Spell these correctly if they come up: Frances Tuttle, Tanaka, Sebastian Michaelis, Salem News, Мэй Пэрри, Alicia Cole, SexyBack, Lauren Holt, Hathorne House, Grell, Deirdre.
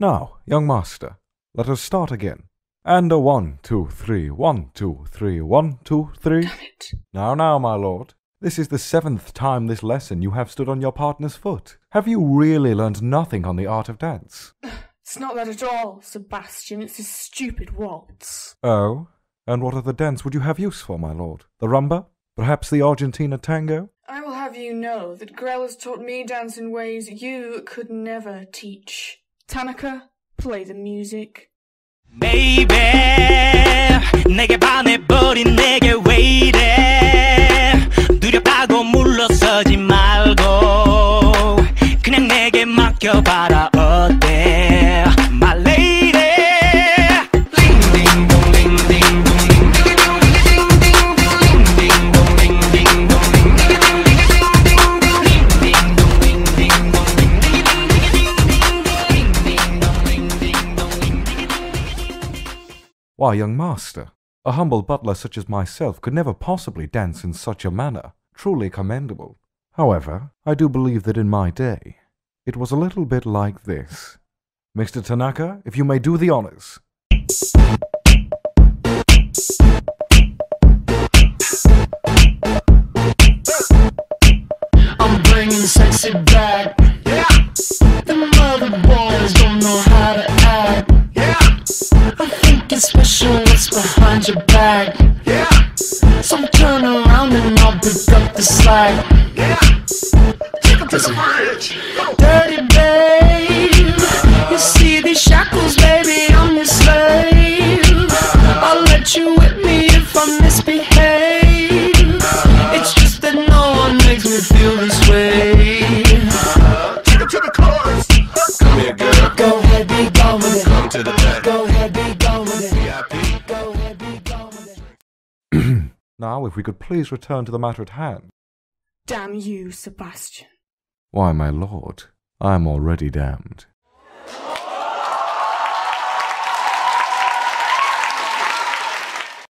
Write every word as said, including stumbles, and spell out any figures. Now, young master, let us start again. And a one, two, three, one, two, three, one, two, three. Damn it. Now, now, my lord. This is the seventh time this lesson you have stood on your partner's foot. Have you really learned nothing on the art of dance? It's not that at all, Sebastian. It's this stupid waltz. Oh? And what other dance would you have use for, my lord? The rumba? Perhaps the Argentina tango? I will have you know that Grell has taught me dance in ways you could never teach. Tanaka, play the music. Baby, 내게 반해버린 내게 왜 이래 두렵다고 물러서지 말고 그냥 내게 맡겨봐라 어때 My lady Why, young master, a humble butler such as myself could never possibly dance in such a manner, truly commendable. However, I do believe that in my day, it was a little bit like this. Mister Tanaka, if you may do the honors. I'm bringing sexy back. Yeah. The mother boys don't know how to act. I'm thinking special what's behind your back. Yeah. So turn around and I'll pick up the slack. Yeah. Take it to the bridge. Dirty babe, you see these shackles, baby, I'm your slave. I'll let you whip me if I misbehave. It's just that no one makes me feel this way. Take it to the chorus. Come here, girl. Go ahead, be gone with it. Come to the bed. Go ahead, be gone with it. V I P. Go ahead, be gone with it. Now, if we could please return to the matter at hand. Damn you, Sebastian. Why, my lord, I am already damned.